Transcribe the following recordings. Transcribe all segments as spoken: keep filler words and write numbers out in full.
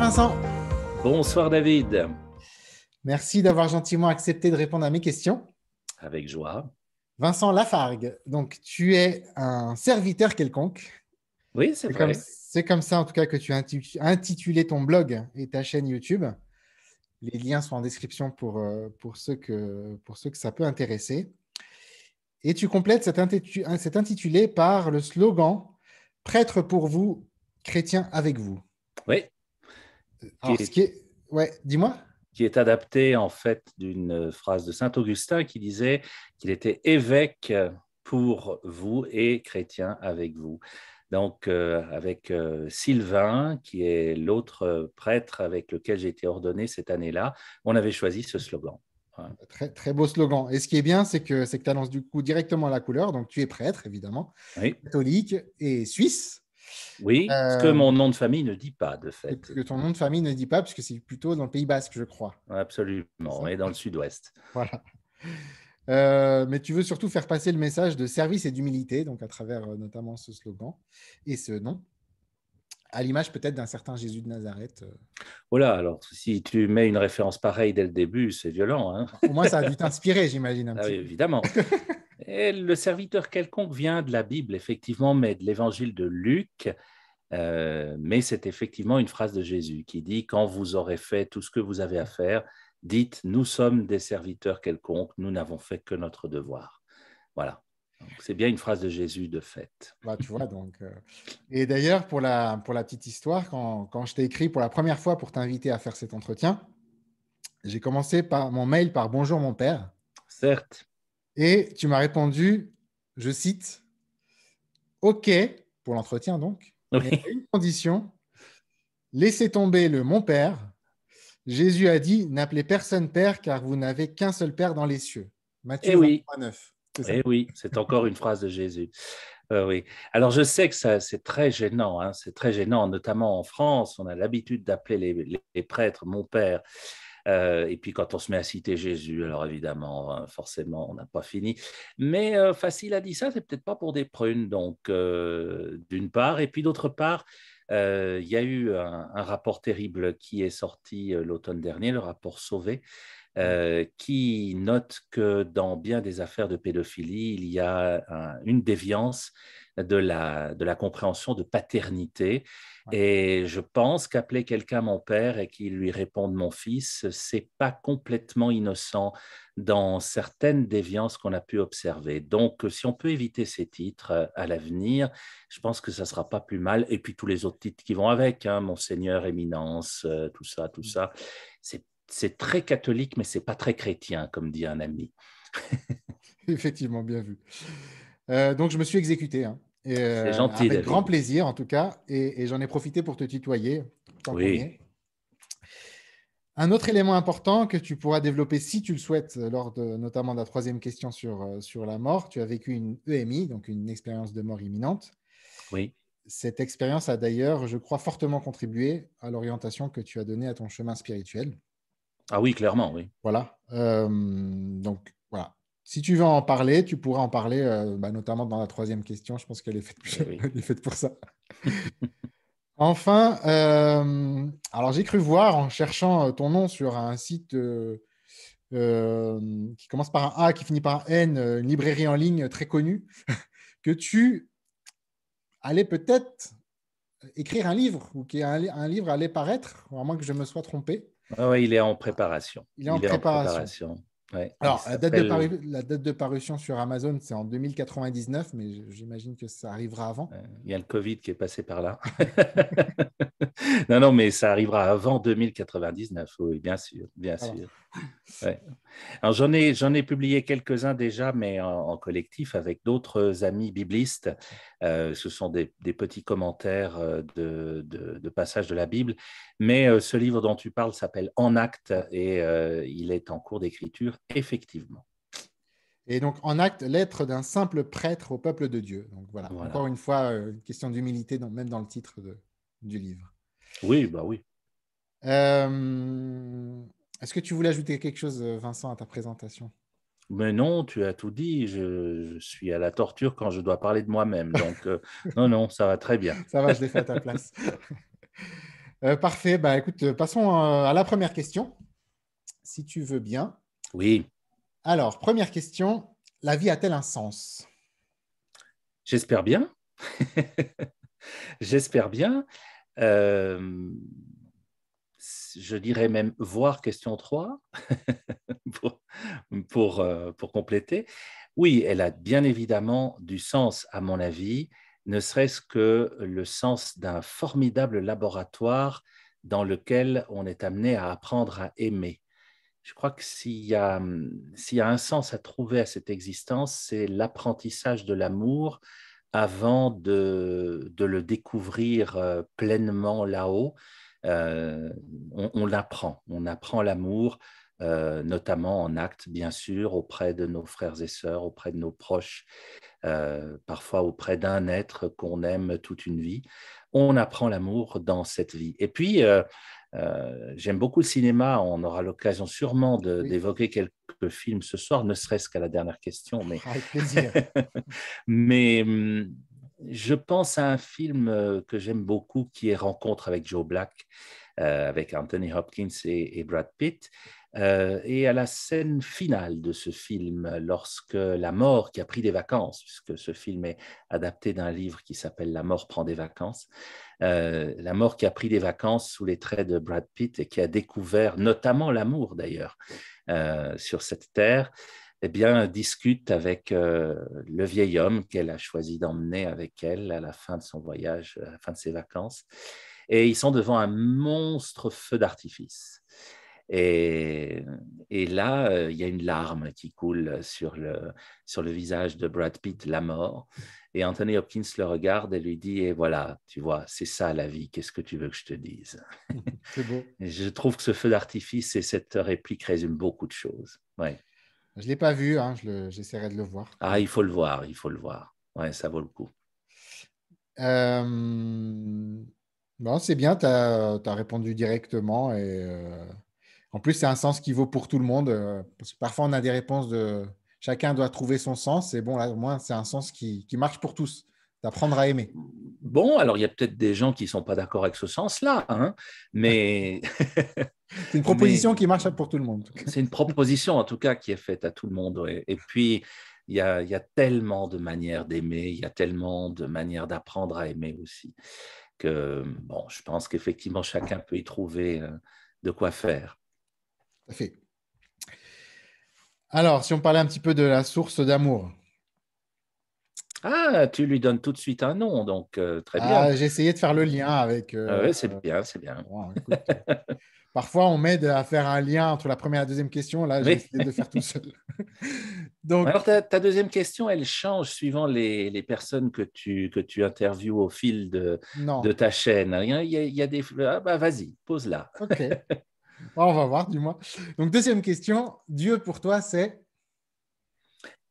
Bonsoir Vincent. Bonsoir David. Merci d'avoir gentiment accepté de répondre à mes questions. Avec joie. Vincent Lafargue, donc tu es un serviteur quelconque. Oui, c'est, c'est vrai. Comme, c'est comme ça en tout cas que tu as intitulé ton blog et ta chaîne YouTube. Les liens sont en description pour, pour, ceux, que, pour ceux que ça peut intéresser. Et tu complètes cet intitulé, cet intitulé par le slogan « Prêtre pour vous, chrétien avec vous ». Oui. Alors, qui est... ce qui est... ouais, dis-moi. Qui est adapté en fait d'une phrase de saint Augustin qui disait qu'il était évêque pour vous et chrétien avec vous. Donc euh, avec euh, Sylvain, qui est l'autre euh, prêtre avec lequel j'ai été ordonné cette année-là, on avait choisi ce slogan. Ouais. Très, très beau slogan. Et ce qui est bien, c'est que, c'est que tu annonces du coup directement la couleur. Donc tu es prêtre, évidemment, oui. Catholique et suisse. Oui, euh, ce que mon nom de famille ne dit pas, de fait. Que ton nom de famille ne dit pas, puisque c'est plutôt dans le Pays Basque, je crois. Absolument, et dans le Sud-Ouest. Voilà. Euh, mais tu veux surtout faire passer le message de service et d'humilité, donc à travers euh, notamment ce slogan et ce nom, à l'image peut-être d'un certain Jésus de Nazareth. Euh... Voilà, alors si tu mets une référence pareille dès le début, c'est violent. Hein. Au moins, ça a dû t'inspirer, j'imagine. Un ah, petit oui, évidemment. Et le serviteur quelconque vient de la Bible, effectivement, mais de l'évangile de Luc. Euh, mais c'est effectivement une phrase de Jésus qui dit « Quand vous aurez fait tout ce que vous avez à faire, dites « Nous sommes des serviteurs quelconques, nous n'avons fait que notre devoir. » Voilà. Donc, c'est bien une phrase de Jésus, de fait. Bah, tu vois, donc. Euh... Et d'ailleurs, pour la, pour la petite histoire, quand, quand je t'ai écrit pour la première fois pour t'inviter à faire cet entretien, j'ai commencé par mon mail par « Bonjour mon père ». Certes. Et tu m'as répondu, je cite, « Ok » pour l'entretien donc, oui. Mais à une condition, laissez tomber le « mon père ». Jésus a dit « N'appelez personne père car vous n'avez qu'un seul père dans les cieux ». Matthieu vingt-trois neuf. Eh oui, c'est encore une phrase de Jésus. Euh, oui. Alors je sais que ça, c'est très gênant, hein, c'est très gênant, notamment en France, on a l'habitude d'appeler les, les, les prêtres « mon père ». Euh, et puis quand on se met à citer Jésus, alors évidemment, hein, forcément, on n'a pas fini. Mais euh, facile à dire ça, c'est peut-être pas pour des prunes, donc euh, d'une part. Et puis d'autre part, il euh, y a eu un, un rapport terrible qui est sorti euh, l'automne dernier, le rapport Sauvé, euh, qui note que dans bien des affaires de pédophilie, il y a un, une déviance de la, de la compréhension de paternité. Et je pense qu'appeler quelqu'un mon père et qu'il lui réponde mon fils, c'est pas complètement innocent dans certaines déviances qu'on a pu observer. Donc, si on peut éviter ces titres à l'avenir, je pense que ça sera pas plus mal. Et puis tous les autres titres qui vont avec, hein, Monseigneur, Éminence, tout ça, tout ça. C'est, c'est très catholique, mais c'est pas très chrétien, comme dit un ami. Effectivement, bien vu. Euh, donc, je me suis exécuté, hein. Et euh, c'est gentil, avec David. Grand plaisir en tout cas, et, et j'en ai profité pour te tutoyer. Oui. Un autre élément important que tu pourras développer si tu le souhaites, lors de, notamment de la troisième question sur, sur la mort, tu as vécu une E M I, donc une expérience de mort imminente. Oui. Cette expérience a d'ailleurs, je crois, fortement contribué à l'orientation que tu as donnée à ton chemin spirituel. Ah oui, clairement, oui. Voilà. Euh, donc, voilà. Si tu veux en parler, tu pourras en parler, euh, bah, notamment dans la troisième question. Je pense qu'elle est faite, oui. Elle est faite pour ça. Enfin, euh, alors j'ai cru voir en cherchant ton nom sur un site euh, euh, qui commence par un A, qui finit par un N, une librairie en ligne très connue, que tu allais peut-être écrire un livre ou qu'un un livre allait paraître, à moins que je me sois trompé. Ah ouais, il est en préparation. Il est en il préparation. Est en préparation. Ouais, alors, la date, de paru- la date de parution sur Amazon, c'est en deux mille quatre-vingt-dix-neuf, mais j'imagine que ça arrivera avant. Il y a le Covid qui est passé par là. non, non, mais ça arrivera avant deux mille quatre-vingt-dix-neuf, oui, bien sûr, bien alors. sûr. Ouais. Alors, j'en ai, j'en ai publié quelques-uns déjà, mais en, en collectif avec d'autres amis biblistes. Euh, ce sont des, des petits commentaires de, de, de passages de la Bible. Mais euh, ce livre dont tu parles s'appelle « En acte » et euh, il est en cours d'écriture, effectivement. Et donc, « En acte, lettre d'un simple prêtre au peuple de Dieu ». Donc voilà. voilà, encore une fois, une question d'humilité, dans, même dans le titre de, du livre. Oui, bah oui. Euh... Est-ce que tu voulais ajouter quelque chose, Vincent, à ta présentation ? Mais non, tu as tout dit. Je, je suis à la torture quand je dois parler de moi-même. Donc, euh, non, non, ça va très bien. Ça va, je l'ai fait à ta place. Euh, parfait. Bah, écoute, passons à la première question, si tu veux bien. Oui. Alors, première question, la vie a-t-elle un sens ? J'espère bien. J'espère bien. Euh, je dirais même voir question trois pour, pour, pour compléter. Oui, elle a bien évidemment du sens, à mon avis, ne serait-ce que le sens d'un formidable laboratoire dans lequel on est amené à apprendre à aimer. Je crois que s'il y a, s'il y a un sens à trouver à cette existence, c'est l'apprentissage de l'amour avant de, de le découvrir pleinement là-haut. Euh, on, on l'apprend, on apprend l'amour, euh, notamment en acte, bien sûr, auprès de nos frères et sœurs, auprès de nos proches, euh, parfois auprès d'un être qu'on aime toute une vie. On apprend l'amour dans cette vie. Et puis, euh, Euh, j'aime beaucoup le cinéma, on aura l'occasion sûrement de, oui. d'évoquer quelques films ce soir, ne serait-ce qu'à la dernière question. Mais... Avec plaisir. mais je pense à un film que j'aime beaucoup qui est Rencontre avec Joe Black, euh, avec Anthony Hopkins et, et Brad Pitt. Euh, et à la scène finale de ce film, lorsque la mort qui a pris des vacances, puisque ce film est adapté d'un livre qui s'appelle « La mort prend des vacances », euh, la mort qui a pris des vacances sous les traits de Brad Pitt et qui a découvert notamment l'amour d'ailleurs euh, sur cette terre, eh bien, discute avec euh, le vieil homme qu'elle a choisi d'emmener avec elle à la fin de son voyage, à la fin de ses vacances, et ils sont devant un monstre feu d'artifice. Et, et là, il euh, y a une larme qui coule sur le, sur le visage de Brad Pitt, la mort. Et Anthony Hopkins le regarde et lui dit « Et voilà, tu vois, c'est ça la vie, qu'est-ce que tu veux que je te dise ?» C'est beau. Je trouve que ce feu d'artifice et cette réplique résument beaucoup de choses. Ouais. Je ne l'ai pas vu, hein, je le, j'essaierai de le voir. Ah, il faut le voir, il faut le voir. Ouais, ça vaut le coup. Euh... Bon, c'est bien, tu as répondu directement et... Euh... En plus, c'est un sens qui vaut pour tout le monde. Parce que parfois, on a des réponses de chacun doit trouver son sens. Et bon, là, au moins, c'est un sens qui, qui marche pour tous, d'apprendre à aimer. Bon, alors, il y a peut-être des gens qui ne sont pas d'accord avec ce sens-là, hein, mais… C'est une proposition mais... qui marche pour tout le monde. C'est une proposition, en tout cas, qui est faite à tout le monde. Ouais. Et puis, il y a, il y a tellement de manières d'aimer, il y a tellement de manières d'apprendre à aimer aussi, que bon, je pense qu'effectivement, chacun peut y trouver de quoi faire. Fait. Alors, si on parlait un petit peu de la source d'amour. Ah, tu lui donnes tout de suite un nom, donc euh, très bien. Ah, j'ai essayé de faire le lien avec… Euh, ah oui, c'est euh, bien, c'est bien. Bon, écoute, euh, parfois, on m'aide à faire un lien entre la première et la deuxième question. Là, j'ai oui. essayé de le faire tout seul. donc... Alors, ta, ta deuxième question, elle change suivant les, les personnes que tu, que tu interviews au fil de, de ta chaîne. Il y a, il y a des… Ah, bah, vas-y, pose-la. OK. On va voir, du moins. Donc, deuxième question, Dieu pour toi, c'est?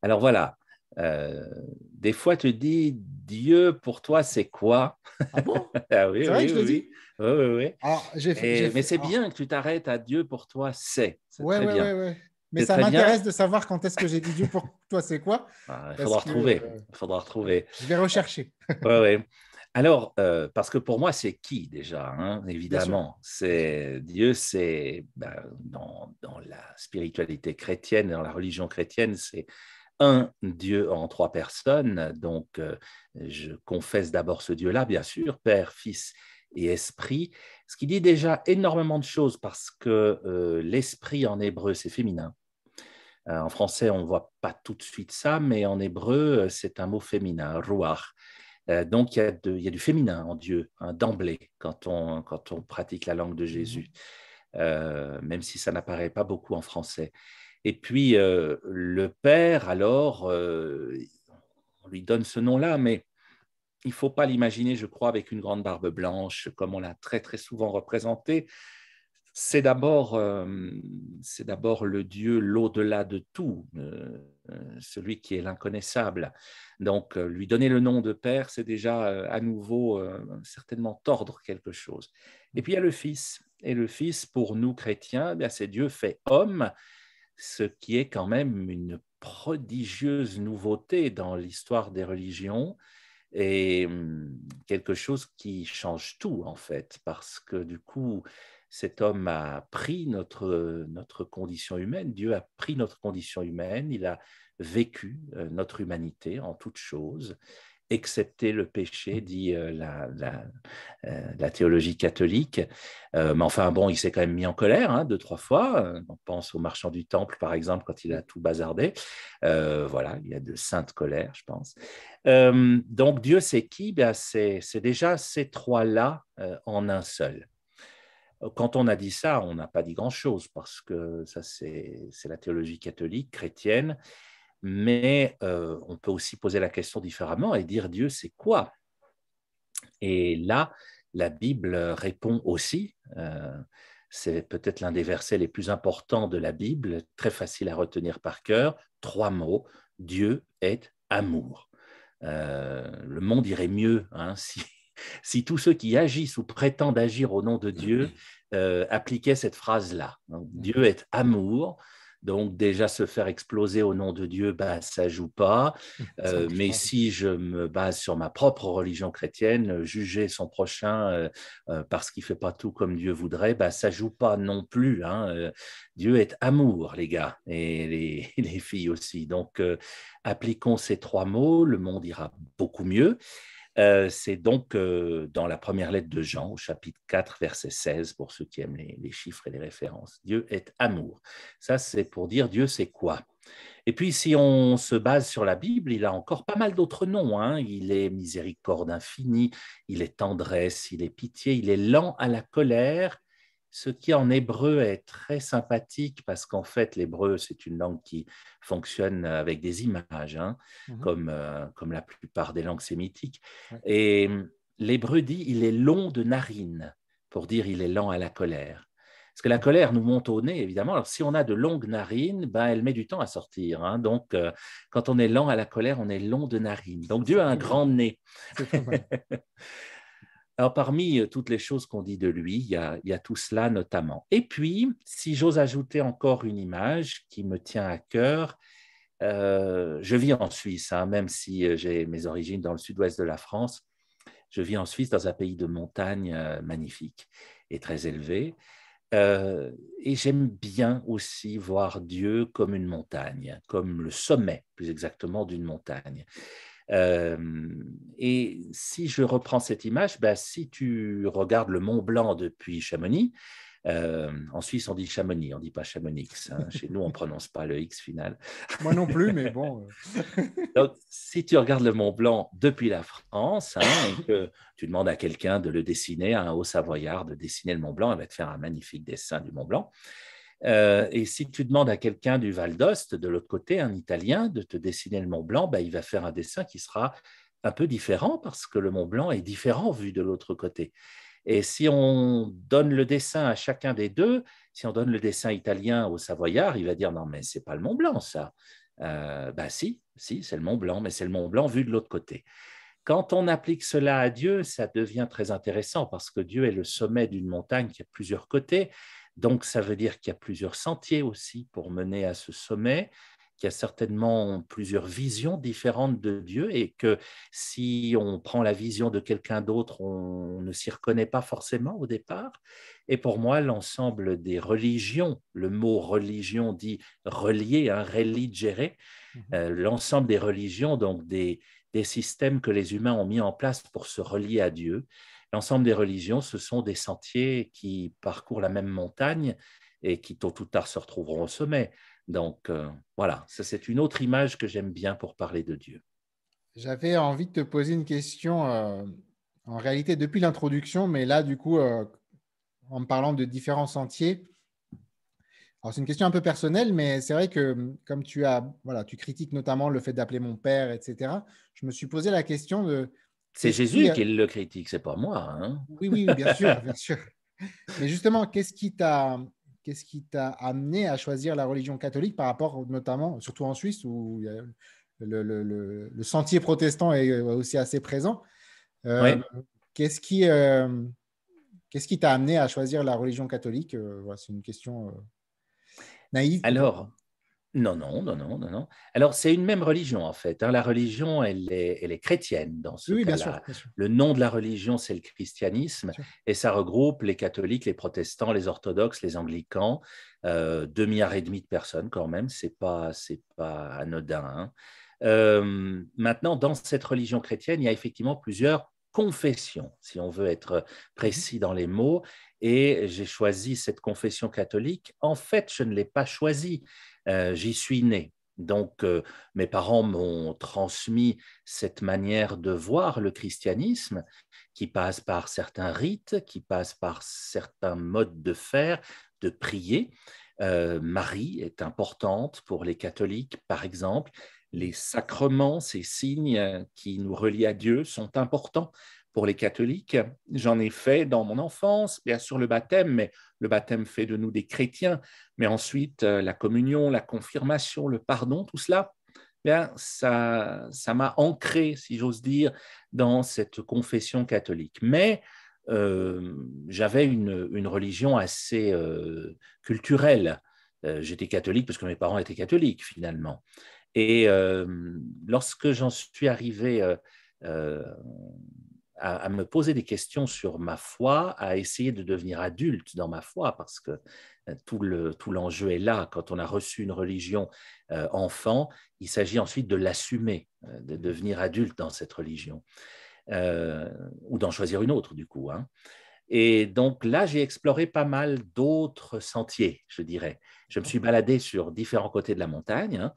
Alors voilà, euh, des fois tu dis Dieu pour toi, c'est quoi? Ah bon? Ah oui, c'est oui, vrai que oui, je le dis. Oui, oui, oui. Alors, j'ai fait, Et, j'ai fait, mais c'est alors... bien que tu t'arrêtes à Dieu pour toi, c'est. c'est oui, oui, oui, oui. Mais c'est ça m'intéresse bien. De savoir quand est-ce que j'ai dit Dieu pour toi, c'est quoi? Ah, il faudra retrouver. Euh, faudra retrouver. Je vais rechercher. Oui, oui. Alors, euh, parce que pour moi, c'est qui déjà, hein, évidemment. C'est, Dieu, c'est ben, dans, dans la spiritualité chrétienne, dans la religion chrétienne, c'est un Dieu en trois personnes. Donc, euh, je confesse d'abord ce Dieu-là, bien sûr, Père, Fils et Esprit, ce qui dit déjà énormément de choses parce que euh, l'esprit en hébreu, c'est féminin. Euh, en français, on ne voit pas tout de suite ça, mais en hébreu, c'est un mot féminin, « ruach ». Donc, il y a de, il y a du féminin en Dieu, hein, d'emblée, quand on, quand on pratique la langue de Jésus, euh, même si ça n'apparaît pas beaucoup en français. Et puis, euh, le Père, alors, euh, on lui donne ce nom-là, mais il ne faut pas l'imaginer, je crois, avec une grande barbe blanche, comme on l'a très, très souvent représenté. C'est d'abord, euh, c'est d'abord le Dieu, l'au-delà de tout, euh, celui qui est l'inconnaissable. Donc, euh, lui donner le nom de Père, c'est déjà euh, à nouveau euh, certainement tordre quelque chose. Et puis, il y a le Fils. Et le Fils, pour nous chrétiens, eh bien, c'est Dieu fait homme, ce qui est quand même une prodigieuse nouveauté dans l'histoire des religions. et quelque chose qui change tout en fait, parce que du coup cet homme a pris notre, notre condition humaine, Dieu a pris notre condition humaine, il a vécu notre humanité en toutes choses, excepté le péché, dit la, la, la théologie catholique. Euh, mais enfin, bon, il s'est quand même mis en colère, hein, deux, trois fois. On pense au marchand du temple, par exemple, quand il a tout bazardé. Euh, voilà, il y a de saintes colères, je pense. Euh, donc, Dieu, c'est qui? Ben, c'est, c'est déjà ces trois-là euh, en un seul. Quand on a dit ça, on n'a pas dit grand-chose, parce que ça, c'est, c'est la théologie catholique, chrétienne. Mais euh, on peut aussi poser la question différemment et dire « Dieu, c'est quoi ?» Et là, la Bible répond aussi. Euh, c'est peut-être l'un des versets les plus importants de la Bible, très facile à retenir par cœur. Trois mots, « Dieu est amour ». Euh, le monde irait mieux hein, si, si tous ceux qui agissent ou prétendent agir au nom de Dieu euh, appliquaient cette phrase-là. Donc, « Dieu est amour ». Donc, déjà, se faire exploser au nom de Dieu, bah, ça ne joue pas. Euh, mais si je me base sur ma propre religion chrétienne, juger son prochain euh, euh, parce qu'il ne fait pas tout comme Dieu voudrait, bah, ça ne joue pas non plus. Hein. Euh, Dieu est amour, les gars, et les, les filles aussi. Donc, euh, appliquons ces trois mots, le monde ira beaucoup mieux. Euh, c'est donc euh, dans la première lettre de Jean, au chapitre quatre, verset seize, pour ceux qui aiment les, les chiffres et les références. Dieu est amour. Ça, c'est pour dire Dieu, c'est quoi? Et puis, si on se base sur la Bible, il a encore pas mal d'autres noms. Hein. Il est miséricorde infinie, il est tendresse, il est pitié, il est lent à la colère, ce qui en hébreu est très sympathique parce qu'en fait, l'hébreu, c'est une langue qui fonctionne avec des images, hein, mmh. comme, euh, comme la plupart des langues sémitiques. Mmh. Et l'hébreu dit « il est long de narine » pour dire « il est lent à la colère ». Parce que la colère nous monte au nez, évidemment. Alors, si on a de longues narines, ben, elle met du temps à sortir. Hein. Donc, euh, quand on est lent à la colère, on est long de narine. Donc, Dieu a un grand nez. Alors, parmi toutes les choses qu'on dit de lui, il y, a, il y a tout cela notamment. Et puis, si j'ose ajouter encore une image qui me tient à cœur, euh, je vis en Suisse, hein, même si j'ai mes origines dans le sud-ouest de la France, je vis en Suisse dans un pays de montagne euh, magnifique et très élevé. Euh, et j'aime bien aussi voir Dieu comme une montagne, comme le sommet, plus exactement, d'une montagne. Euh, et si je reprends cette image, ben, si tu regardes le Mont Blanc depuis Chamonix, euh, en Suisse on dit Chamonix, on ne dit pas Chamonix, hein. Chez nous on ne prononce pas le X final. Moi non plus, mais bon. Donc, si tu regardes le Mont Blanc depuis la France, hein, et que tu demandes à quelqu'un de le dessiner, à un haut savoyard de dessiner le Mont Blanc, elle va te faire un magnifique dessin du Mont Blanc. Euh, et si tu demandes à quelqu'un du Val d'Aoste, de l'autre côté, un Italien, de te dessiner le Mont Blanc, ben, il va faire un dessin qui sera un peu différent parce que le Mont Blanc est différent vu de l'autre côté. Et si on donne le dessin à chacun des deux, si on donne le dessin italien au Savoyard, il va dire « non, mais ce n'est pas le Mont Blanc, ça euh, ». Ben si, si, c'est le Mont Blanc, mais c'est le Mont Blanc vu de l'autre côté. Quand on applique cela à Dieu, ça devient très intéressant parce que Dieu est le sommet d'une montagne qui a plusieurs côtés. Donc, ça veut dire qu'il y a plusieurs sentiers aussi pour mener à ce sommet, qu'il y a certainement plusieurs visions différentes de Dieu et que si on prend la vision de quelqu'un d'autre, on ne s'y reconnaît pas forcément au départ. Et pour moi, l'ensemble des religions, le mot religion dit relier, hein, religere, euh, l'ensemble des religions, donc des, des systèmes que les humains ont mis en place pour se relier à Dieu, l'ensemble des religions, ce sont des sentiers qui parcourent la même montagne et qui, tôt ou tard, se retrouveront au sommet. Donc, euh, voilà, ça c'est une autre image que j'aime bien pour parler de Dieu. J'avais envie de te poser une question, euh, en réalité, depuis l'introduction, mais là, du coup, euh, en me parlant de différents sentiers. Alors, c'est une question un peu personnelle, mais c'est vrai que comme tu as, voilà, tu critiques notamment le fait d'appeler mon père, et cetera, je me suis posé la question de… C'est Jésus qui le critique, c'est pas moi. Hein. Oui, oui, bien sûr, bien sûr. Mais justement, qu'est-ce qui t'a, qu'est-ce qui t'a amené à choisir la religion catholique par rapport, notamment, surtout en Suisse, où le, le, le, le sentier protestant est aussi assez présent. Euh, oui. Qu'est-ce qui, euh, qu'est-ce qui t'a amené à choisir la religion catholique ? C'est une question euh, naïve. Alors, Non, non, non, non, non, non. Alors, c'est une même religion, en fait. Hein. La religion, elle est, elle est chrétienne dans ce oui, cas-là. Bien sûr, bien sûr. Le nom de la religion, c'est le christianisme, et ça regroupe les catholiques, les protestants, les orthodoxes, les anglicans, euh, deux milliards et demi de personnes quand même, c'est pas, c'est pas anodin. Hein. Euh, maintenant, dans cette religion chrétienne, il y a effectivement plusieurs confessions, si on veut être précis dans les mots, et j'ai choisi cette confession catholique. En fait, je ne l'ai pas choisie. Euh, j'y suis né, donc euh, mes parents m'ont transmis cette manière de voir le christianisme qui passe par certains rites, qui passe par certains modes de faire, de prier. Euh, Marie est importante pour les catholiques, par exemple. Les sacrements, ces signes qui nous relient à Dieu, sont importants pour les catholiques. J'en ai fait dans mon enfance, bien sûr le baptême, mais le baptême fait de nous des chrétiens, mais ensuite la communion, la confirmation, le pardon, tout cela, bien, ça, ça m'a ancré, si j'ose dire, dans cette confession catholique. Mais euh, j'avais une, une religion assez euh, culturelle. Euh, j'étais catholique parce que mes parents étaient catholiques, finalement. Et euh, lorsque j'en suis arrivé euh, euh, à, à me poser des questions sur ma foi, à essayer de devenir adulte dans ma foi, parce que euh, tout le, tout l'enjeu est là, quand on a reçu une religion euh, enfant, il s'agit ensuite de l'assumer, euh, de devenir adulte dans cette religion, euh, ou d'en choisir une autre du coup. Hein. Et donc là, j'ai exploré pas mal d'autres sentiers, je dirais. Je me suis baladé sur différents côtés de la montagne, hein.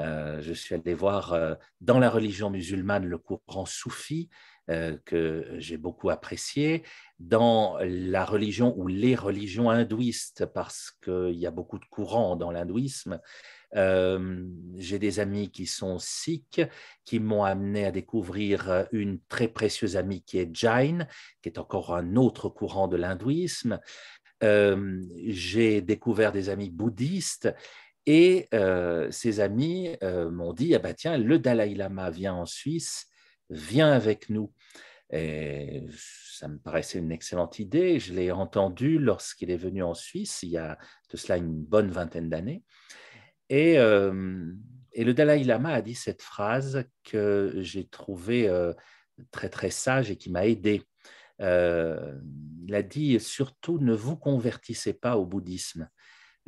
Euh, je suis allé voir euh, dans la religion musulmane le courant soufi euh, que j'ai beaucoup apprécié, dans la religion ou les religions hindouistes parce qu'il y a beaucoup de courants dans l'hindouisme. Euh, j'ai des amis qui sont sikhs qui m'ont amené à découvrir une très précieuse amie qui est Jain, qui est encore un autre courant de l'hindouisme. Euh, j'ai découvert des amis bouddhistes. Et euh, ses amis euh, m'ont dit, ah ben tiens, le Dalai Lama vient en Suisse, viens avec nous. Et ça me paraissait une excellente idée. Je l'ai entendu lorsqu'il est venu en Suisse, il y a de cela une bonne vingtaine d'années. Et, euh, et le Dalai Lama a dit cette phrase que j'ai trouvée euh, très, très sage et qui m'a aidé. Euh, il a dit, surtout ne vous convertissez pas au bouddhisme.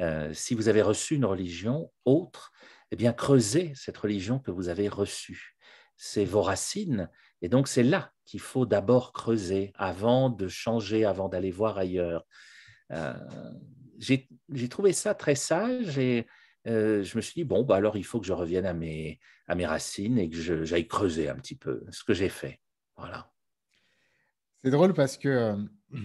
Euh, si vous avez reçu une religion autre, eh bien, creusez cette religion que vous avez reçue. C'est vos racines, et donc c'est là qu'il faut d'abord creuser, avant de changer, avant d'aller voir ailleurs. Euh, j'ai, j'ai trouvé ça très sage, et euh, je me suis dit, bon, bah, alors il faut que je revienne à mes, à mes racines et que je, j'aille creuser un petit peu ce que j'ai fait. Voilà. C'est drôle parce que euh,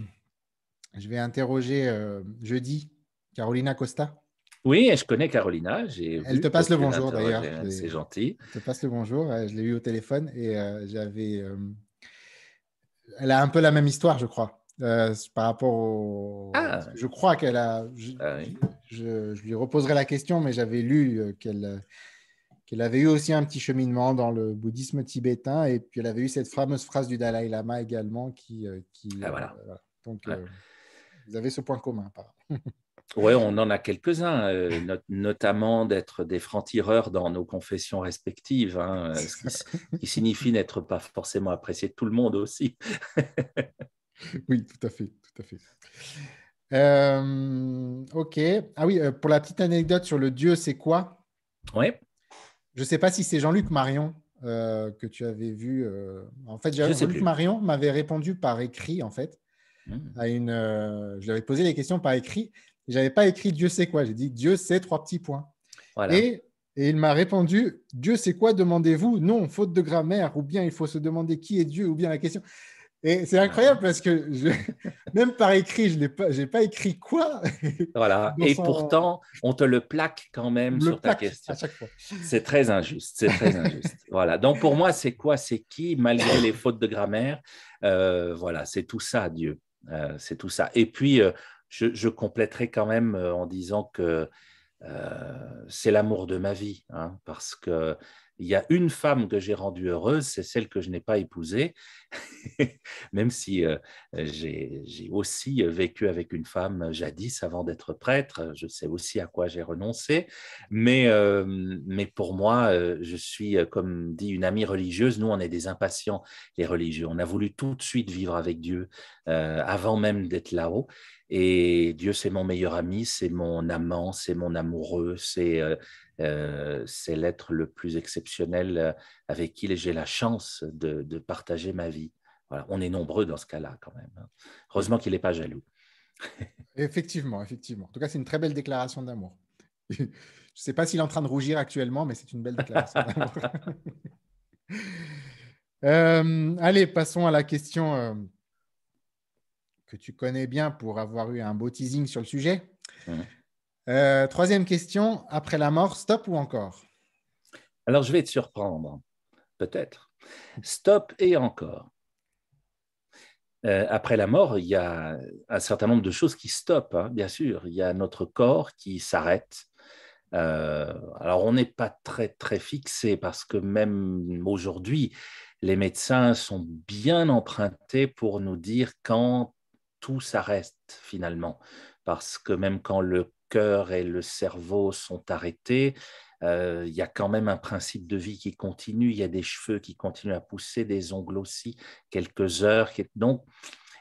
je vais interroger euh, jeudi, Carolina Costa. Oui, je connais Carolina. J'ai elle te passe le bonjour d'ailleurs. C'est, c'est gentil. Elle te passe le bonjour. Je l'ai eu au téléphone et euh, j'avais. Euh, elle a un peu la même histoire, je crois, euh, par rapport au. Ah. Je crois qu'elle a. Je, ah, oui. je, je lui reposerai la question, mais j'avais lu qu'elle qu'elle avait eu aussi un petit cheminement dans le bouddhisme tibétain et puis elle avait eu cette fameuse phrase du Dalai Lama également qui qui. Ah, voilà. Euh, donc ah. Euh, vous avez ce point commun, apparemment. Oui, on en a quelques-uns, euh, not- notamment d'être des francs-tireurs dans nos confessions respectives, hein, ce qui, s- qui signifie n'être pas forcément apprécié de tout le monde aussi. Oui, tout à fait, tout à fait. Euh, ok. Ah oui, euh, pour la petite anecdote sur le Dieu, c'est quoi ? Oui. Je ne sais pas si c'est Jean-Luc Marion euh, que tu avais vu. Euh... En fait, Jean-Luc Marion m'avait répondu par écrit, en fait, mmh. à une. Euh... Je lui avais posé les questions par écrit. Je n'avais pas écrit « Dieu sait quoi », j'ai dit « Dieu sait trois petits points voilà. ». Et, et il m'a répondu « Dieu sait quoi, demandez-vous ». Non, faute de grammaire, ou bien il faut se demander qui est Dieu, ou bien la question. Et c'est incroyable parce que je, même par écrit, je n'ai pas, j'ai pas écrit quoi. Voilà, et son... pourtant, on te le plaque quand même le sur ta question. À chaque fois. C'est très injuste, c'est très injuste. Voilà, donc pour moi, c'est quoi, c'est qui, malgré les fautes de grammaire. Euh, voilà, c'est tout ça, Dieu, euh, c'est tout ça. Et puis… Euh, Je, je compléterai quand même en disant que euh, c'est l'amour de ma vie, hein, parce que il y a une femme que j'ai rendue heureuse, c'est celle que je n'ai pas épousée, même si euh, j'ai, j'ai aussi vécu avec une femme jadis avant d'être prêtre, je sais aussi à quoi j'ai renoncé, mais, euh, mais pour moi, euh, je suis, comme dit une amie religieuse, nous on est des impatients, les religieux, on a voulu tout de suite vivre avec Dieu, euh, avant même d'être là-haut, et Dieu c'est mon meilleur ami, c'est mon amant, c'est mon amoureux, c'est... Euh, Euh, c'est l'être le plus exceptionnel avec qui j'ai la chance de, de partager ma vie. Voilà, on est nombreux dans ce cas-là quand même. Heureusement qu'il n'est pas jaloux. Effectivement, effectivement. En tout cas, c'est une très belle déclaration d'amour. Je ne sais pas s'il est en train de rougir actuellement, mais c'est une belle déclaration d'amour. euh, allez, passons à la question euh, que tu connais bien pour avoir eu un beau teasing sur le sujet. Mmh. Euh, troisième question, après la mort, stop ou encore? Alors, je vais te surprendre, peut-être. Stop et encore. Euh, après la mort, il y a un certain nombre de choses qui stoppent, hein, bien sûr. Il y a notre corps qui s'arrête. Euh, alors, on n'est pas très, très fixé parce que même aujourd'hui, les médecins sont bien empruntés pour nous dire quand tout s'arrête finalement. Parce que même quand le cœur et le cerveau sont arrêtés, euh, il y a quand même un principe de vie qui continue, il y a des cheveux qui continuent à pousser, des ongles aussi, quelques heures. Donc,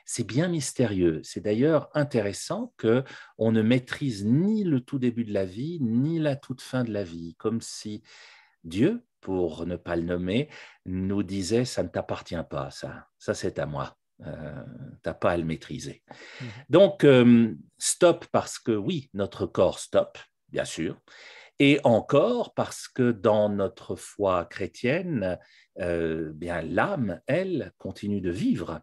c'est bien mystérieux. C'est d'ailleurs intéressant qu'on ne maîtrise ni le tout début de la vie, ni la toute fin de la vie, comme si Dieu, pour ne pas le nommer, nous disait « ça ne t'appartient pas, ça, ça c'est à moi ». Euh, tu n'as pas à le maîtriser. Donc, euh, stop parce que oui, notre corps stop, bien sûr, et encore parce que dans notre foi chrétienne, euh, bien, l'âme, elle, continue de vivre.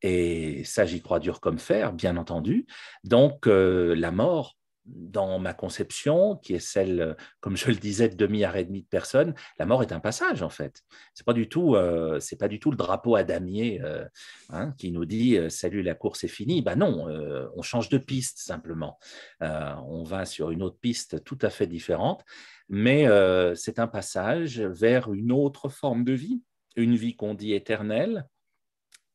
Et ça, j'y crois dur comme fer, bien entendu. Donc, euh, la mort, dans ma conception, qui est celle, comme je le disais, de demi-art et demi de personne, la mort est un passage, en fait. Ce n'est pas du tout, euh, c'est pas du tout le drapeau à damier euh, hein, qui nous dit euh, « salut, la course est finie ». Ben non, euh, on change de piste, simplement. Euh, on va sur une autre piste tout à fait différente, mais euh, c'est un passage vers une autre forme de vie, une vie qu'on dit éternelle,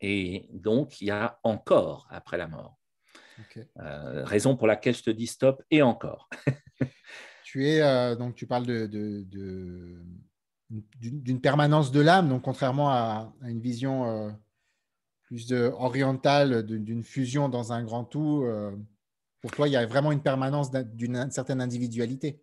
et donc il y a encore après la mort. Okay. Euh, raison pour laquelle je te dis stop et encore. tu es euh, donc tu parles de, de, de, d'une, d'une permanence de l'âme, donc contrairement à, à une vision euh, plus de, orientale de, d'une fusion dans un grand tout. Euh, pour toi, il y a vraiment une permanence d'une, d'une certaine individualité.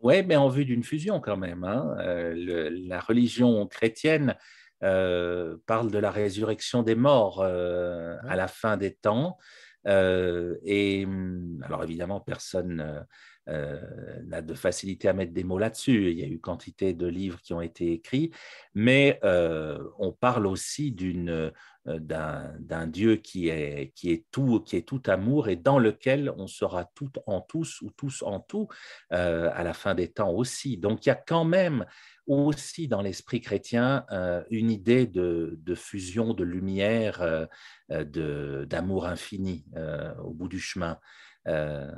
Oui, mais en vue d'une fusion quand même. Hein. Euh, le, la religion chrétienne. Euh, parle de la résurrection des morts euh, ouais. à la fin des temps euh, et alors évidemment personne euh, n'a de facilité à mettre des mots là-dessus, il y a eu quantité de livres qui ont été écrits, mais euh, on parle aussi d'une, d'un, d'un Dieu qui est, qui est tout, qui est tout amour et dans lequel on sera tout en tous ou tous en tout euh, à la fin des temps aussi, donc il y a quand même aussi dans l'esprit chrétien, euh, une idée de, de fusion, de lumière, euh, de, d'amour infini euh, au bout du chemin, euh,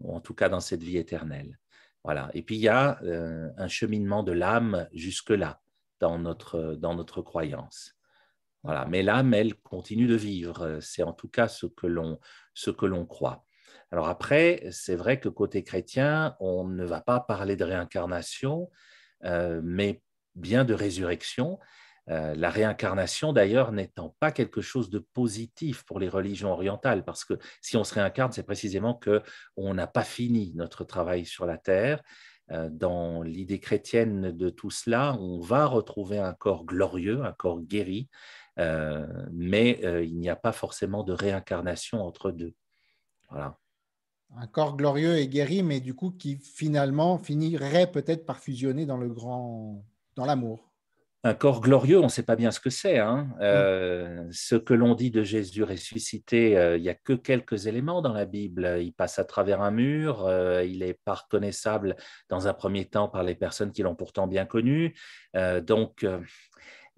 ou en tout cas dans cette vie éternelle. Voilà. Et puis il y a euh, un cheminement de l'âme jusque-là, dans notre, dans notre croyance. Voilà. Mais l'âme, elle continue de vivre, c'est en tout cas ce que l'on, ce que l'on croit. Alors après, c'est vrai que côté chrétien, on ne va pas parler de réincarnation, Euh, mais bien de résurrection. Euh, la réincarnation, d'ailleurs, n'étant pas quelque chose de positif pour les religions orientales, parce que si on se réincarne, c'est précisément qu'on n'a pas fini notre travail sur la terre. Euh, dans l'idée chrétienne de tout cela, on va retrouver un corps glorieux, un corps guéri, euh, mais euh, il n'y a pas forcément de réincarnation entre deux. Voilà. Un corps glorieux et guéri, mais du coup qui finalement finirait peut-être par fusionner dans le grand, dans l'amour. Un corps glorieux, on ne sait pas bien ce que c'est. Hein. Euh, mmh. Ce que l'on dit de Jésus ressuscité, il euh, n'y a que quelques éléments dans la Bible. Il passe à travers un mur, euh, il n'est pas reconnaissable dans un premier temps par les personnes qui l'ont pourtant bien connu. Euh, donc, euh,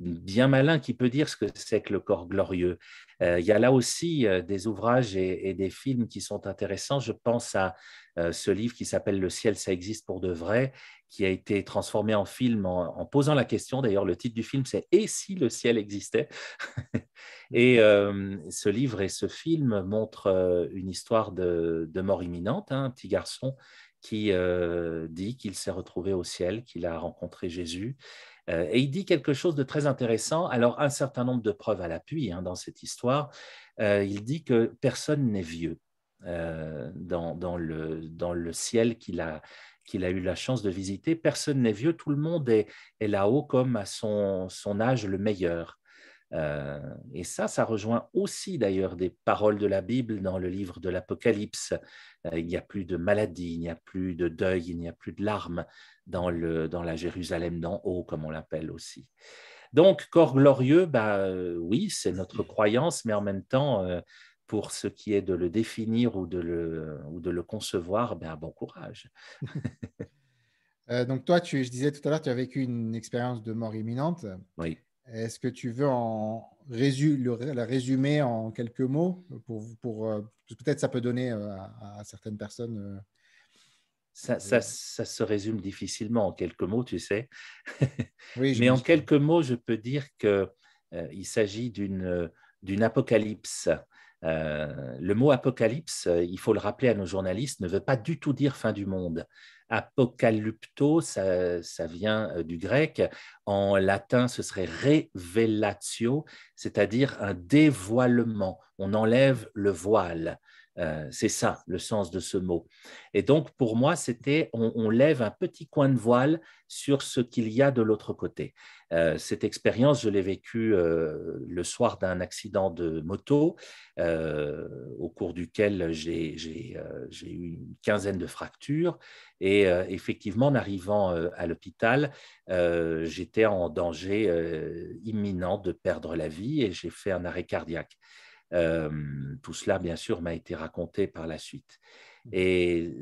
bien malin qui peut dire ce que c'est que le corps glorieux. Euh, il y a là aussi euh, des ouvrages et, et des films qui sont intéressants. Je pense à euh, ce livre qui s'appelle « Le ciel, ça existe pour de vrai », qui a été transformé en film en, en posant la question. D'ailleurs, le titre du film, c'est « Et si le ciel existait ?» Et euh, ce livre et ce film montrent euh, une histoire de, de mort imminente, hein, un petit garçon qui euh, dit qu'il s'est retrouvé au ciel, qu'il a rencontré Jésus. Euh, et il dit quelque chose de très intéressant, alors un certain nombre de preuves à l'appui hein, dans cette histoire. Euh, il dit que personne n'est vieux euh, dans, dans, le, dans le ciel qu'il a, qu'il a eu la chance de visiter. Personne n'est vieux, tout le monde est, est là-haut comme à son, son âge le meilleur. Euh, et ça, ça rejoint aussi d'ailleurs des paroles de la Bible dans le livre de l'Apocalypse. Euh, il n'y a plus de maladie, il n'y a plus de deuil, il n'y a plus de larmes dans, le, dans la Jérusalem d'en haut, comme on l'appelle aussi. Donc, corps glorieux, bah, euh, oui, c'est notre croyance, mais en même temps, euh, pour ce qui est de le définir ou de le, ou de le concevoir, bah, bon courage. euh, donc toi, tu, je disais tout à l'heure, tu as vécu une expérience de mort imminente. Oui. Est-ce que tu veux en résu- le, la résumer en quelques mots pour, pour, peut-être ça peut donner à, à certaines personnes. Ça, euh, ça, ça se résume difficilement en quelques mots, tu sais. Oui, mais en quelques mots, je peux dire qu'il euh, s'agit d'une, d'une apocalypse. Euh, le mot apocalypse, il faut le rappeler à nos journalistes, ne veut pas du tout dire fin du monde. Apocalypto, ça, ça vient du grec. En latin, ce serait révélatio, c'est-à-dire un dévoilement. On enlève le voile. Euh, c'est ça, le sens de ce mot. Et donc, pour moi, c'était on, on lève un petit coin de voile sur ce qu'il y a de l'autre côté. Euh, cette expérience, je l'ai vécue euh, le soir d'un accident de moto, euh, au cours duquel j'ai, j'ai, euh, j'ai eu une quinzaine de fractures. Et euh, effectivement, en arrivant euh, à l'hôpital, euh, j'étais en danger euh, imminent de perdre la vie et j'ai fait un arrêt cardiaque. Euh, tout cela, bien sûr, m'a été raconté par la suite. Et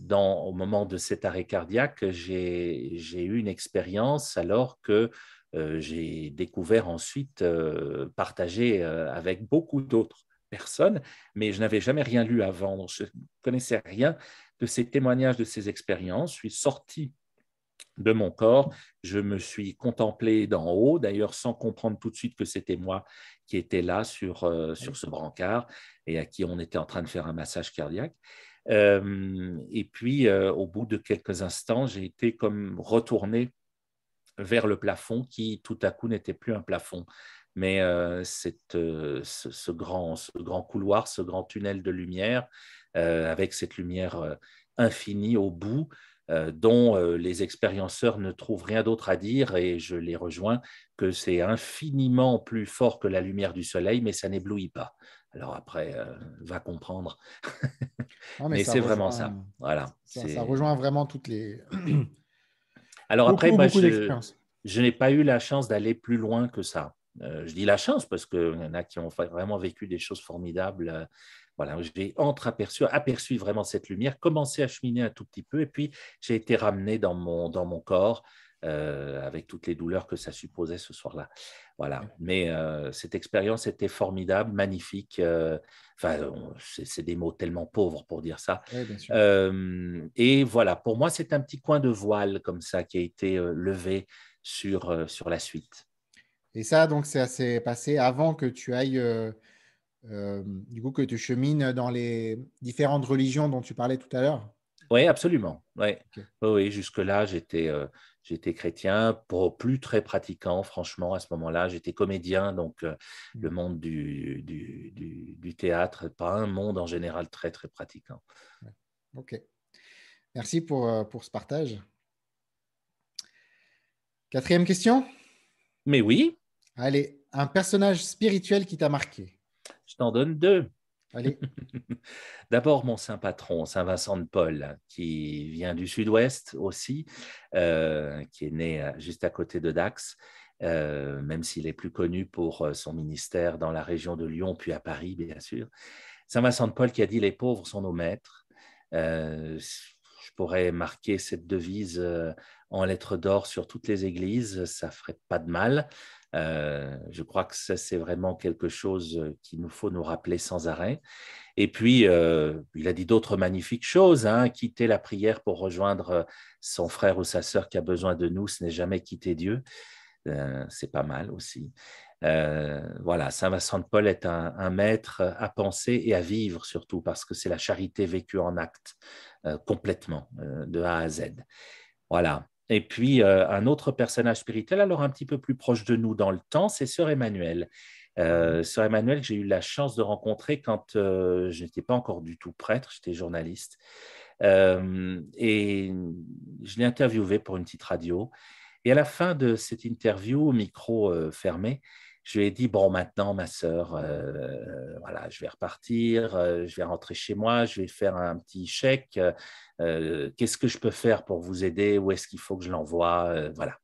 dans, au moment de cet arrêt cardiaque, j'ai, j'ai eu une expérience alors que euh, j'ai découvert ensuite, euh, partagée euh, avec beaucoup d'autres personnes, mais je n'avais jamais rien lu avant, donc je ne connaissais rien de ces témoignages, de ces expériences. Je suis sorti de mon corps, je me suis contemplé d'en haut, d'ailleurs sans comprendre tout de suite que c'était moi qui était là sur, euh, sur ce brancard et à qui on était en train de faire un massage cardiaque. Euh, et puis, euh, au bout de quelques instants, j'ai été comme retourné vers le plafond qui, tout à coup, n'était plus un plafond, mais euh, cette, euh, ce, ce, grand, ce grand couloir, ce grand tunnel de lumière, euh, avec cette lumière euh, infinie au bout, dont les expérienceurs ne trouvent rien d'autre à dire, et je les rejoins, que c'est infiniment plus fort que la lumière du soleil, mais ça n'éblouit pas. Alors après, euh, va comprendre. Non, mais mais c'est rejoint, vraiment ça. Voilà, ça, c'est... ça rejoint vraiment toutes les... Alors beaucoup, après, moi, je, je n'ai pas eu la chance d'aller plus loin que ça. Euh, je dis la chance parce qu'il y en a qui ont vraiment vécu des choses formidables. Euh, Voilà, j'ai entreaperçu, aperçu vraiment cette lumière, commencé à cheminer un tout petit peu, et puis j'ai été ramené dans mon, dans mon corps euh, avec toutes les douleurs que ça supposait ce soir-là. Voilà, mais euh, cette expérience était formidable, magnifique. Euh, enfin, c'est, c'est des mots tellement pauvres pour dire ça. Oui, bien sûr. Euh, et voilà, pour moi, c'est un petit coin de voile comme ça qui a été euh, levé sur, euh, sur la suite. Et ça, donc, ça s'est passé avant que tu ailles... Euh... Euh, du coup, que tu chemines dans les différentes religions dont tu parlais tout à l'heure. Oui, absolument. Oui, okay. Oui, jusque-là, j'étais, euh, j'étais chrétien, pour plus très pratiquant, franchement, à ce moment-là. J'étais comédien, donc euh, mmh. le monde du, du, du, du théâtre, pas un monde en général très, très pratiquant. Ouais. OK. Merci pour, euh, pour ce partage. Quatrième question ? Mais oui. Allez, un personnage spirituel qui t'a marqué. Je t'en donne deux. Allez. D'abord, mon saint patron, Saint Vincent de Paul, qui vient du sud-ouest aussi, euh, qui est né juste à côté de Dax, euh, même s'il est plus connu pour son ministère dans la région de Lyon, puis à Paris, bien sûr. Saint Vincent de Paul qui a dit « Les pauvres sont nos maîtres euh, ». Je pourrais marquer cette devise en lettres d'or sur toutes les églises, ça ne ferait pas de mal. Euh, je crois que ça, c'est vraiment quelque chose qu'il nous faut nous rappeler sans arrêt. Et puis, euh, il a dit d'autres magnifiques choses, hein. Quitter la prière pour rejoindre son frère ou sa sœur qui a besoin de nous, ce n'est jamais quitter Dieu. Euh, c'est pas mal aussi. Euh, voilà, Saint Vincent de Paul est un, un maître à penser et à vivre surtout, parce que c'est la charité vécue en acte euh, complètement, euh, de A à Z. Voilà. Et puis, euh, un autre personnage spirituel, alors un petit peu plus proche de nous dans le temps, c'est Sœur Emmanuelle. Euh, Sœur Emmanuelle, que j'ai eu la chance de rencontrer quand euh, je n'étais pas encore du tout prêtre, j'étais journaliste. Euh, et je l'ai interviewée pour une petite radio. Et à la fin de cette interview, au micro euh, fermé, je lui ai dit, bon, maintenant, ma sœur, euh, voilà, je vais repartir, euh, je vais rentrer chez moi, je vais faire un petit chèque. Euh, qu'est-ce que je peux faire pour vous aider? Où est-ce qu'il faut que je l'envoie? euh, Voilà.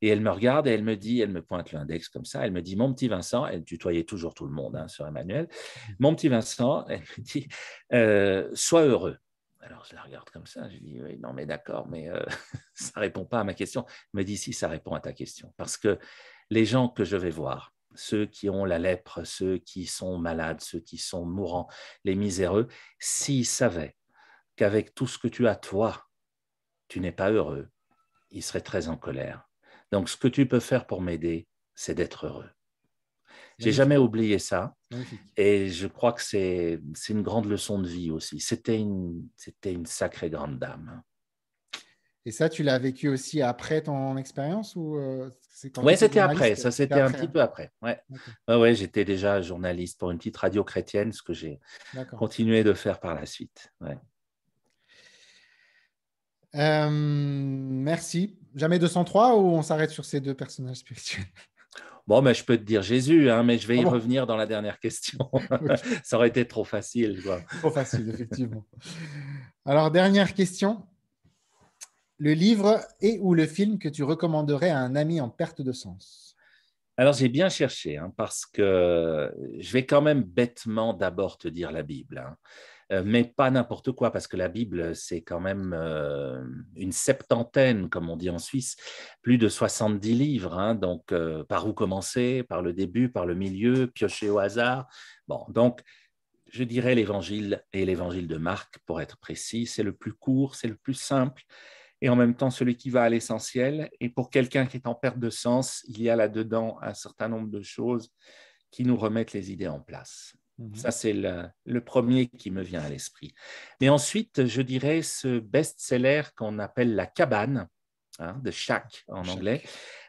Et elle me regarde et elle me dit, elle me pointe l'index comme ça, elle me dit, mon petit Vincent, elle tutoyait toujours tout le monde, hein, Sœur Emmanuelle, mon petit Vincent, elle me dit, euh, sois heureux. Alors, je la regarde comme ça, je dis, oui, non, mais d'accord, mais euh, ça ne répond pas à ma question. Elle me dit, si, ça répond à ta question, parce que les gens que je vais voir, ceux qui ont la lèpre, ceux qui sont malades, ceux qui sont mourants, les miséreux, s'ils savaient qu'avec tout ce que tu as, toi, tu n'es pas heureux, ils seraient très en colère. Donc, ce que tu peux faire pour m'aider, c'est d'être heureux. J'ai jamais oublié ça, et je crois que c'est, c'est une grande leçon de vie aussi. C'était une, c'était une sacrée grande dame. Et ça, tu l'as vécu aussi après ton expérience ou euh, c'est quand ouais, c'était après. Ça, c'était, c'était un après. petit peu après. Ouais. Okay. Ouais, ouais, j'étais déjà journaliste pour une petite radio chrétienne, ce que j'ai D'accord. continué de faire par la suite. Ouais. Euh, merci. Jamais deux cent trois ou on s'arrête sur ces deux personnages spirituels? Bon, mais je peux te dire Jésus, hein, mais je vais y oh bon. revenir dans la dernière question. Ça aurait été trop facile. Quoi. Trop facile, effectivement. Alors, dernière question. Le livre et ou le film que tu recommanderais à un ami en perte de sens? Alors, j'ai bien cherché, hein, parce que je vais quand même bêtement d'abord te dire la Bible, hein, mais pas n'importe quoi, parce que la Bible, c'est quand même euh, une septantaine, comme on dit en Suisse, plus de soixante-dix livres, hein, donc euh, par où commencer, par le début, par le milieu, piocher au hasard. Bon, donc, je dirais l'Évangile et l'Évangile de Marc, pour être précis, c'est le plus court, c'est le plus simple, et en même temps celui qui va à l'essentiel. Et pour quelqu'un qui est en perte de sens, il y a là-dedans un certain nombre de choses qui nous remettent les idées en place. Mmh. Ça, c'est le, le premier qui me vient à l'esprit. Mais ensuite, je dirais ce best-seller qu'on appelle « La cabane », hein, de Shack en Shack. anglais,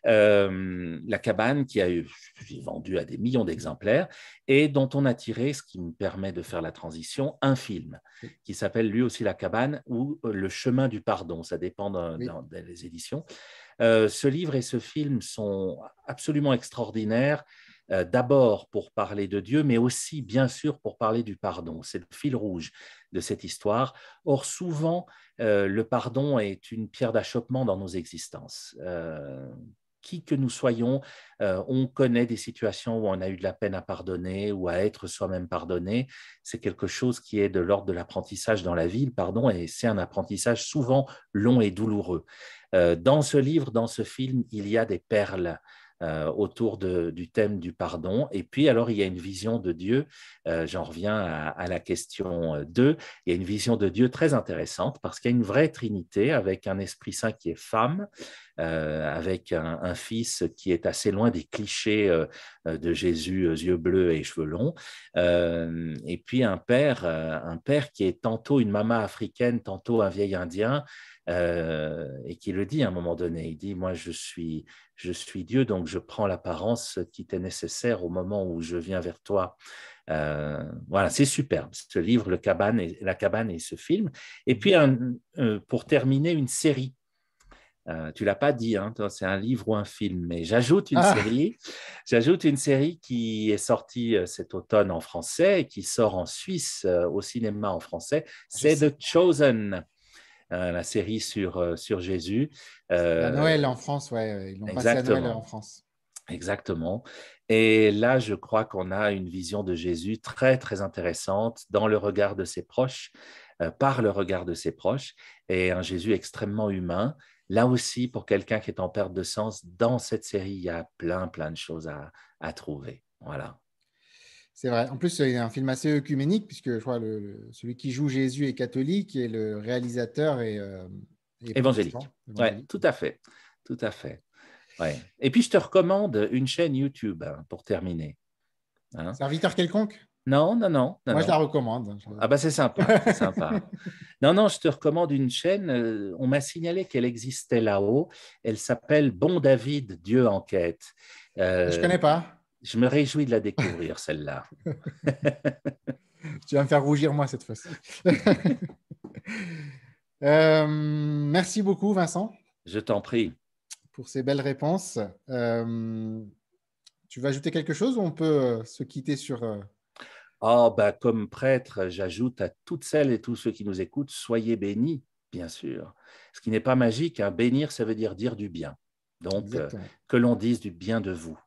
euh, La cabane qui a eu, j'ai vendu à des millions d'exemplaires et dont on a tiré, ce qui me permet de faire la transition, un film qui s'appelle lui aussi La cabane ou Le chemin du pardon, ça dépend d'un, oui. d'un, des éditions. Euh, ce livre et ce film sont absolument extraordinaires, euh, d'abord pour parler de Dieu, mais aussi bien sûr pour parler du pardon, c'est le fil rouge de cette histoire. Or souvent, Euh, le pardon est une pierre d'achoppement dans nos existences. Euh, qui que nous soyons, euh, on connaît des situations où on a eu de la peine à pardonner ou à être soi-même pardonné. C'est quelque chose qui est de l'ordre de l'apprentissage dans la vie, le pardon, et c'est un apprentissage souvent long et douloureux. Euh, dans ce livre, dans ce film, il y a des perles Euh, autour de, du thème du pardon. Et puis, alors, il y a une vision de Dieu, euh, j'en reviens à, à la question deux, il y a une vision de Dieu très intéressante parce qu'il y a une vraie Trinité avec un Esprit Saint qui est femme, euh, avec un, un fils qui est assez loin des clichés euh, de Jésus, yeux bleus et cheveux longs, euh, et puis un père, euh, un père qui est tantôt une maman africaine, tantôt un vieil indien, Euh, et qui le dit à un moment donné, il dit « moi je suis, je suis Dieu, donc je prends l'apparence qui t'est nécessaire au moment où je viens vers toi ». Euh, voilà, c'est superbe, ce livre, le cabane et, La cabane et ce film. Et puis un, euh, pour terminer, une série. Euh, tu ne l'as pas dit, hein, toi, c'est un livre ou un film, mais j'ajoute une, ah. série, j'ajoute une série qui est sortie euh, cet automne en français et qui sort en Suisse euh, au cinéma en français, c'est The Chosen. Euh, la série sur, euh, sur Jésus. Euh, à Noël en France, ouais, ils l'ont passé à Noël en France. Exactement. Et là, je crois qu'on a une vision de Jésus très, très intéressante dans le regard de ses proches, euh, par le regard de ses proches, et un Jésus extrêmement humain Là aussi, pour quelqu'un qui est en perte de sens, dans cette série, il y a plein, plein de choses à, à trouver. Voilà. C'est vrai. En plus, c'est un film assez œcuménique, puisque je crois le, le, celui qui joue Jésus est catholique et le réalisateur est... Euh, est évangélique. évangélique. Ouais, tout à fait. Tout à fait. Ouais. Et puis, je te recommande une chaîne YouTube hein, pour terminer. Hein? Serviteur quelconque ? Non, non, non. non Moi, non. je la recommande. Ah bah c'est sympa, c'est sympa. Non, non, je te recommande une chaîne. Euh, on m'a signalé qu'elle existait là-haut. Elle s'appelle Bon David, Dieu enquête. Euh, je ne connais pas. Je me réjouis de la découvrir, celle-là. Tu vas me faire rougir, moi, cette fois-ci. euh, merci beaucoup, Vincent. Je t'en prie. Pour ces belles réponses. Euh, tu veux ajouter quelque chose ou on peut euh, se quitter sur... Euh... Oh, ben, comme prêtre, j'ajoute à toutes celles et tous ceux qui nous écoutent, soyez bénis, bien sûr. Ce qui n'est pas magique, hein. Bénir, ça veut dire dire du bien. Donc, euh, que l'on dise du bien de vous.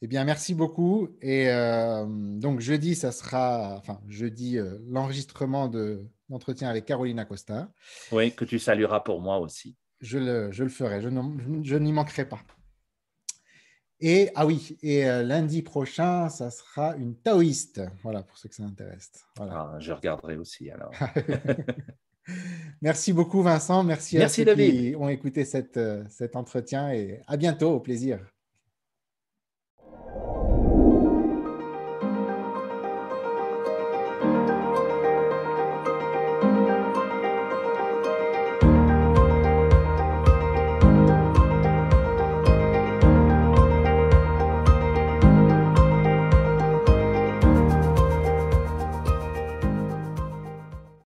Eh bien, merci beaucoup. Et euh, donc, jeudi, ça sera, enfin, jeudi, euh, l'enregistrement de l'entretien avec Carolina Costa. Oui, que tu salueras pour moi aussi. Je le, je le ferai, je, je n'y manquerai pas. Et, ah oui, et euh, lundi prochain, ça sera une taoïste, voilà, pour ceux que ça intéresse. Voilà. Ah, je regarderai aussi, alors. Merci beaucoup, Vincent. Merci, merci à ceux David. qui ont écouté cette, cet entretien et à bientôt, au plaisir.